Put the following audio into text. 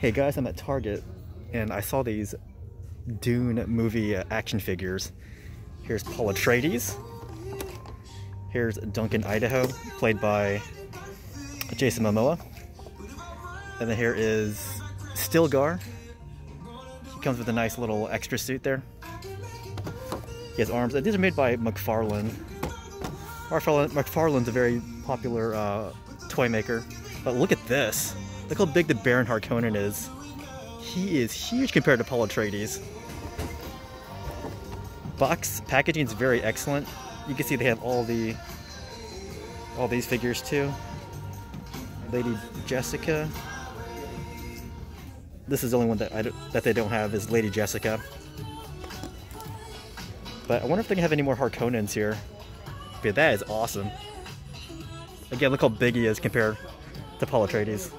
Hey guys, I'm at Target and I saw these Dune movie action figures. Here's Paul Atreides. Here's Duncan Idaho, played by Jason Momoa. And then here is Stilgar. He comes with a nice little extra suit there. He has arms. And these are made by McFarlane. McFarlane's a very popular toy maker. But look at this. Look how big the Baron Harkonnen is. He is huge compared to Paul Atreides. Box packaging is very excellent. You can see they have all these figures too. Lady Jessica. This is the only one that they don't have is Lady Jessica. But I wonder if they can have any more Harkonnens here. But that is awesome. Again, look how big he is compared to Paul Atreides.